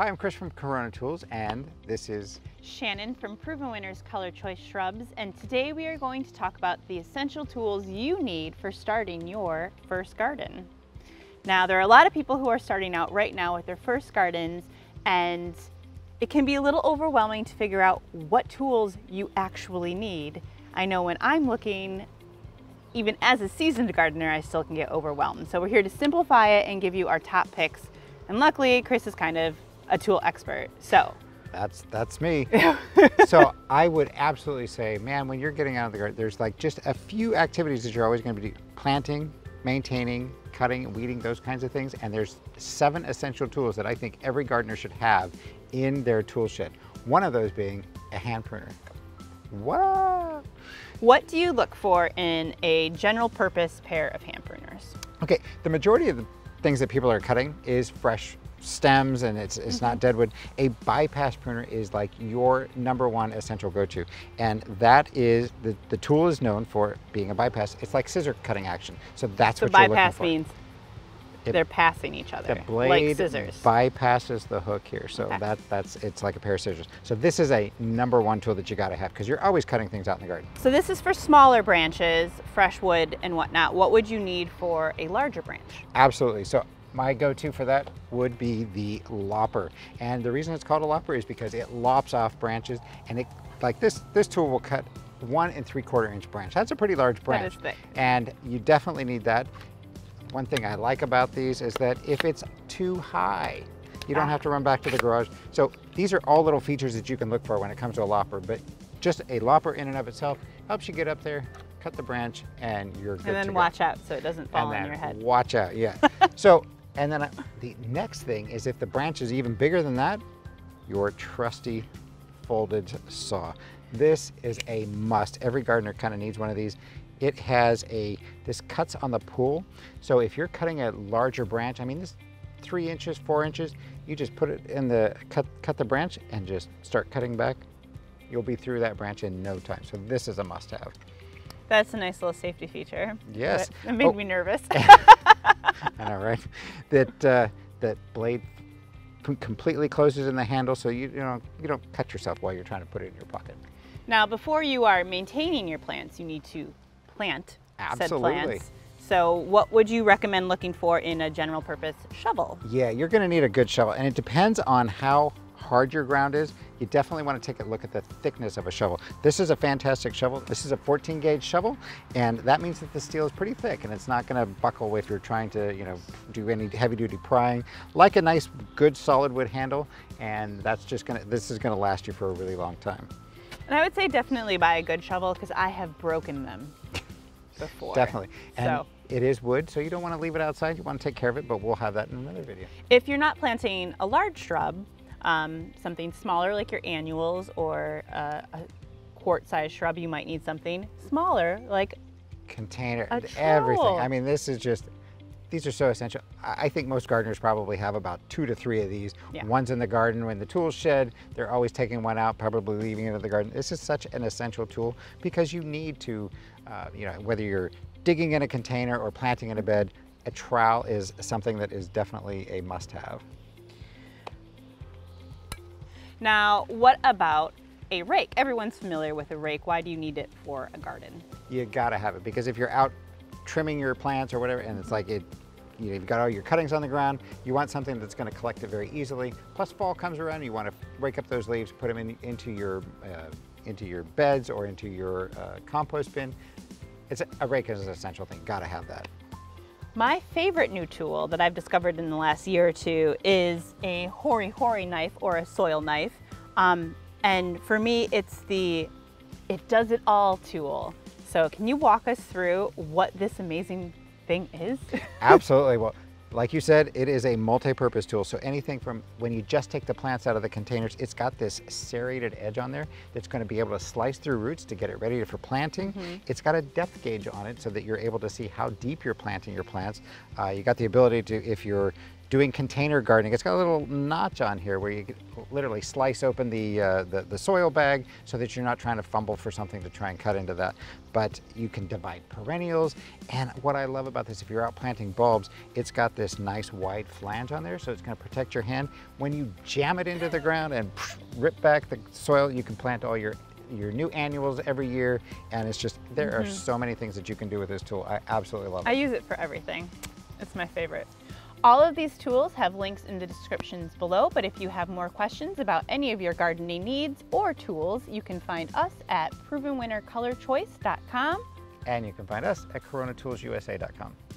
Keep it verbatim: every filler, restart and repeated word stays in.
Hi, I'm Chris from Corona Tools, and this is Shannon from Proven Winners Color Choice Shrubs, and today we are going to talk about the essential tools you need for starting your first garden. Now, there are a lot of people who are starting out right now with their first gardens, and it can be a little overwhelming to figure out what tools you actually need. I know when I'm looking, even as a seasoned gardener, I still can get overwhelmed. So we're here to simplify it and give you our top picks. And luckily, Chris is kind of a tool expert, so. That's, that's me. So I would absolutely say, man, when you're getting out of the garden, there's like just a few activities that you're always gonna be doing: planting, maintaining, cutting, weeding, those kinds of things. And there's seven essential tools that I think every gardener should have in their tool shed. One of those being a hand pruner. What? What do you look for in a general purpose pair of hand pruners? Okay, the majority of the things that people are cutting is fresh stems, and it's, it's mm-hmm. not deadwood. A bypass pruner is like your number one essential go-to, and that is, the, the tool is known for being a bypass. It's like scissor cutting action, so that's so what you're looking for. Bypass means it, they're passing each other, the blade like scissors. Bypasses the hook here, so okay. that, that's, it's like a pair of scissors. So this is a number one tool that you gotta have because you're always cutting things out in the garden. So this is for smaller branches, fresh wood and whatnot. What would you need for a larger branch? Absolutely. So my go-to for that would be the lopper. And the reason it's called a lopper is because it lops off branches, and it, like this, this tool will cut one and three quarter inch branch. That's a pretty large branch. That is thick. And you definitely need that. One thing I like about these is that if it's too high, you don't have to run back to the garage. So these are all little features that you can look for when it comes to a lopper, but just a lopper in and of itself helps you get up there, cut the branch, and you're good to go. And then watch out so it doesn't fall on your head. Watch out, yeah. So, and then I, the next thing is if the branch is even bigger than that, your trusty folded saw. This is a must. Every gardener kind of needs one of these. It has a, this cuts on the pool. So if you're cutting a larger branch, I mean, this three inches, four inches, you just put it in the, cut, cut the branch and just start cutting back. You'll be through that branch in no time. So this is a must have. That's a nice little safety feature. Yes. It made oh. me nervous. I know, right? That, uh, that blade completely closes in the handle, so you, you, know, you don't cut yourself while you're trying to put it in your pocket. Now, before you are maintaining your plants, you need to plant Absolutely. said plants. So what would you recommend looking for in a general purpose shovel? Yeah, you're gonna need a good shovel, and it depends on how hard your ground is. You definitely wanna take a look at the thickness of a shovel. This is a fantastic shovel. This is a fourteen gauge shovel, and that means that the steel is pretty thick, and it's not gonna buckle if you're trying to, you know, do any heavy duty prying, like a nice good solid wood handle, and that's just gonna, this is gonna last you for a really long time. And I would say definitely buy a good shovel, because I have broken them. Before. Definitely. And so, it is wood, so you don't want to leave it outside. You want to take care of it, but we'll have that in another video. If you're not planting a large shrub, um, something smaller like your annuals or uh, a quart-sized shrub, you might need something smaller like container, a everything. I mean, this is just, these are so essential. I think most gardeners probably have about two to three of these. Yeah. One's in the garden, in the tool shed. They're always taking one out, probably leaving it in the garden. This is such an essential tool because you need to, uh, you know, whether you're digging in a container or planting in a bed, a trowel is something that is definitely a must-have. Now, what about a rake? Everyone's familiar with a rake. Why do you need it for a garden? You gotta have it, because if you're out trimming your plants or whatever, and it's like it, you know, you've got all your cuttings on the ground, you want something that's going to collect it very easily. Plus, fall comes around, and you want to rake up those leaves, put them in, into your uh, into your beds or into your uh, compost bin. It's a, a rake is an essential thing. Got to have that. My favorite new tool that I've discovered in the last year or two is a Hori Hori knife or a soil knife, um, and for me, it's the it does it all tool. So can you walk us through what this amazing thing is? Absolutely. Well, like you said, it is a multi-purpose tool. So anything from when you just take the plants out of the containers, it's got this serrated edge on there that's going to be able to slice through roots to get it ready for planting. Mm-hmm. It's got a depth gauge on it so that you're able to see how deep you're planting your plants. Uh, you got the ability to, if you're doing container gardening. It's got a little notch on here where you can literally slice open the, uh, the, the soil bag so that you're not trying to fumble for something to try and cut into that. But you can divide perennials. And what I love about this, if you're out planting bulbs, it's got this nice wide flange on there, so it's gonna protect your hand. When you jam it into the ground and rip back the soil, you can plant all your your new annuals every year. And it's just, there mm-hmm. are so many things that you can do with this tool. I absolutely love it. I use it for everything. It's my favorite. All of these tools have links in the descriptions below, but if you have more questions about any of your gardening needs or tools, you can find us at proven winner color choice dot com. And you can find us at corona tools u s a dot com.